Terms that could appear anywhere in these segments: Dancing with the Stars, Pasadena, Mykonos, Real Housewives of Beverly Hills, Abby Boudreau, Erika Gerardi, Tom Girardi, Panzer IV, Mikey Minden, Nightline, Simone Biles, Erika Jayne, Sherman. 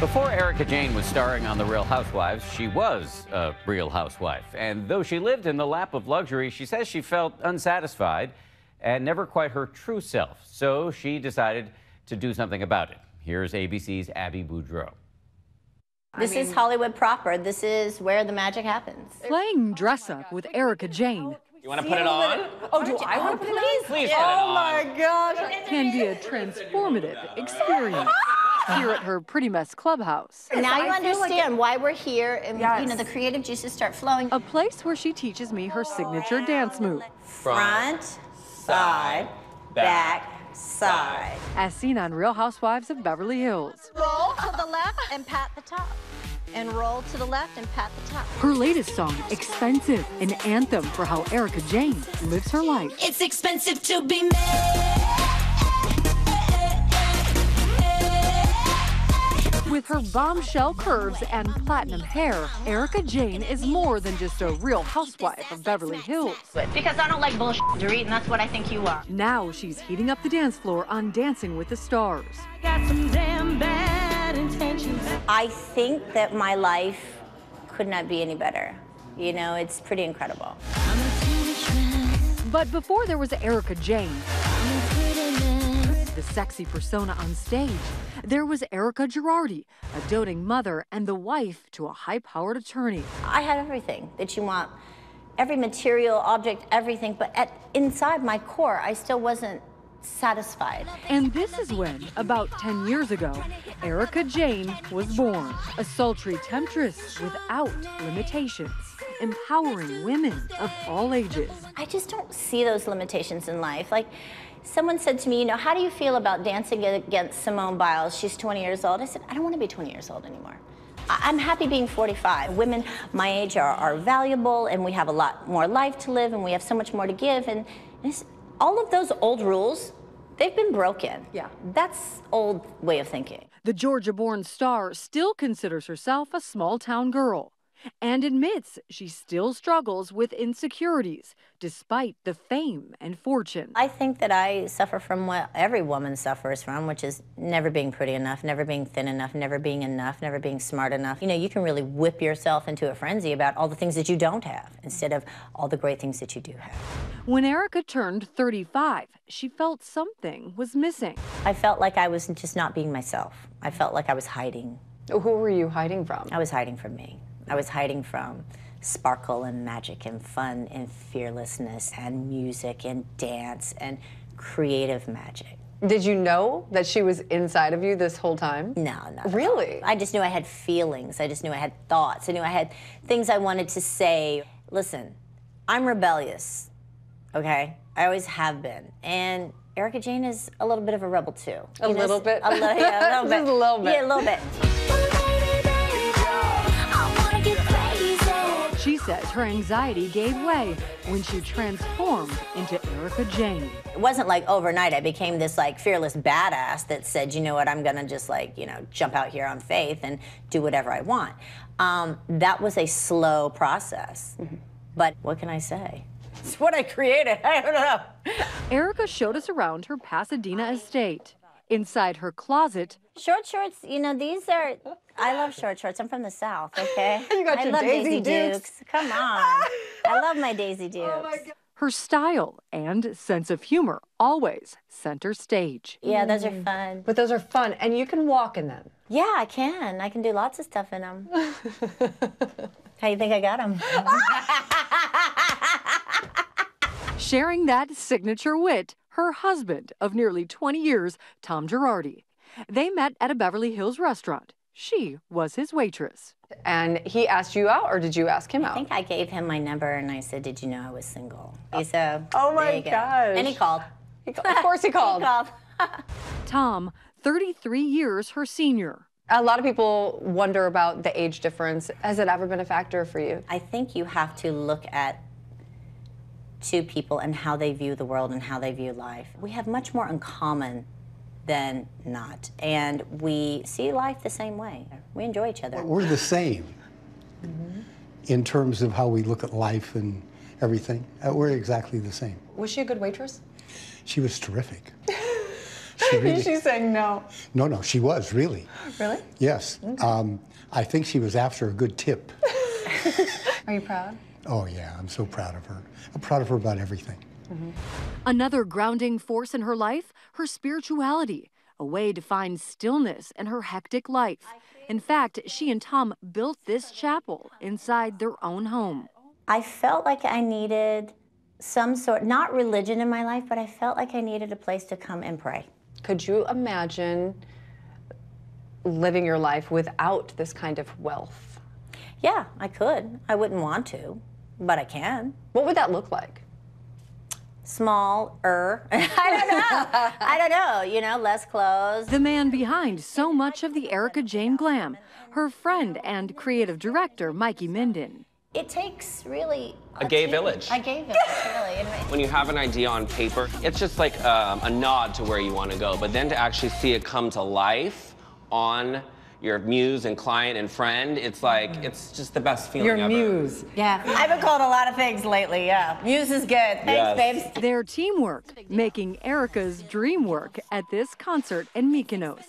Before Erika Jayne was starring on The Real Housewives, she was a real housewife. And though she lived in the lap of luxury, she says she felt unsatisfied and never quite her true self. So she decided to do something about it. Here's ABC's Abby Boudreau. This is Hollywood proper. This is where the magic happens. Playing dress up with Erika Jayne. You want to put it on? Oh, do I want to put it on? Please put it on. Oh, my gosh. Can be a transformative experience. Here at her Pretty Mess Clubhouse. Now you understand why we're here, and you know the creative juices start flowing. A place where she teaches me her signature dance move. Front, side, back, side. As seen on Real Housewives of Beverly Hills. Roll to the left and pat the top. And roll to the left and pat the top. Her latest song, Expensive, an anthem for how Erika Jayne lives her life. It's expensive to be made. With her bombshell curves and platinum hair, Erika Jayne is more than just a real housewife of Beverly Hills. Because I don't like bullshit, Dorit, and that's what I think you are. Now she's heating up the dance floor on Dancing with the Stars. I got some damn bad intentions. I think that my life could not be any better. You know, it's pretty incredible. But before there was Erika Jayne, the sexy persona on stage, there was Erika Gerardi, a doting mother and the wife to a high-powered attorney. I had everything that you want, every material, object, everything, but inside my core, I still wasn't satisfied. And this is when, about 10 years ago, Erika Jayne was born, a sultry temptress without limitations, empowering women of all ages. I just don't see those limitations in life. Like, someone said to me, you know, how do you feel about dancing against Simone Biles? She's 20 years old. I said, I don't want to be 20 years old anymore. I'm happy being 45. Women my age are valuable, and we have a lot more life to live, and we have so much more to give. And all of those old rules, they've been broken. Yeah. That's old way of thinking. The Georgia-born star still considers herself a small-town girl and admits she still struggles with insecurities despite the fame and fortune. I think that I suffer from what every woman suffers from, which is never being pretty enough, never being thin enough, never being smart enough. You know, you can really whip yourself into a frenzy about all the things that you don't have instead of all the great things that you do have. When Erika turned 35, she felt something was missing. I felt like I was just not being myself. I felt like I was hiding. Who were you hiding from? I was hiding from me. I was hiding from sparkle and magic and fun and fearlessness and music and dance and creative magic. Did you know that she was inside of you this whole time? No, not really. I just knew I had feelings. I just knew I had thoughts. I knew I had things I wanted to say. Listen, I'm rebellious, okay? I always have been. And Erika Jayne is a little bit of a rebel, too. A little bit? A little bit. Yeah, a little bit. Just a little bit. Yeah, a little bit. She says her anxiety gave way when she transformed into Erika Jayne. It wasn't like overnight I became this like fearless badass that said, you know what, I'm gonna just like, you know, jump out here on faith and do whatever I want. That was a slow process. But what can I say? It's what I created, I don't know. Erika showed us around her Pasadena estate. Inside her closet. Short shorts, you know, these are, I love short shorts. I'm from the South, okay? You got your Daisy Dukes. Come on. I love my Daisy Dukes. Oh my God. Her style and sense of humor always center stage. Yeah, those are fun. But those are fun, and you can walk in them. Yeah, I can. I can do lots of stuff in them. How you think I got them? Sharing that signature wit, her husband of nearly 20 years, Tom Girardi. They met at a Beverly Hills restaurant. She was his waitress. And he asked you out, or did you ask him out? I think I gave him my number, and I said, did you know I was single? He said, oh my gosh. And he called. Of course he called. He called. Tom, 33 years her senior. A lot of people wonder about the age difference. Has it ever been a factor for you? I think you have to look at two people and how they view the world and how they view life. We have much more in common than not, and we see life the same way. We enjoy each other. We're the same in terms of how we look at life and everything. We're exactly the same. Was she a good waitress? She was terrific. She really, she's saying no. No, no, she was, really. Really? Yes. Okay. I think she was after a good tip. Are you proud? Oh, yeah, I'm so proud of her. I'm proud of her about everything. Mm-hmm. Another grounding force in her life, her spirituality, a way to find stillness in her hectic life. In fact, she and Tom built this chapel inside their own home. I felt like I needed some sort, not religion in my life, but I felt like I needed a place to come and pray. Could you imagine living your life without this kind of wealth? Yeah, I could. I wouldn't want to, but I can. What would that look like? Small-er. I don't know. I don't know, you know, less clothes. The man behind so much of the Erika Jayne glam, her friend and creative director, Mikey Minden. It takes really a gay village. A gay village, really. When you have an idea on paper, it's just like a nod to where you want to go, but then to actually see it come to life on your muse and client and friend, it's like, it's just the best feeling ever. Your muse. Yeah. I've been called a lot of things lately, yeah. Muse is good. Thanks, yes. Babes. Their teamwork, making Erika's dream work at this concert in Mykonos.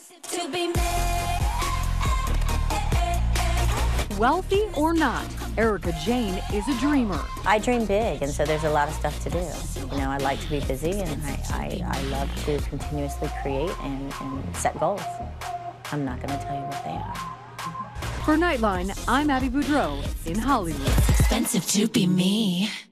Wealthy or not, Erika Jayne is a dreamer. I dream big, and so there's a lot of stuff to do. You know, I like to be busy, and I love to continuously create and set goals. I'm not going to tell you what they are. For Nightline, I'm Abby Boudreau in Hollywood. It's expensive to be me.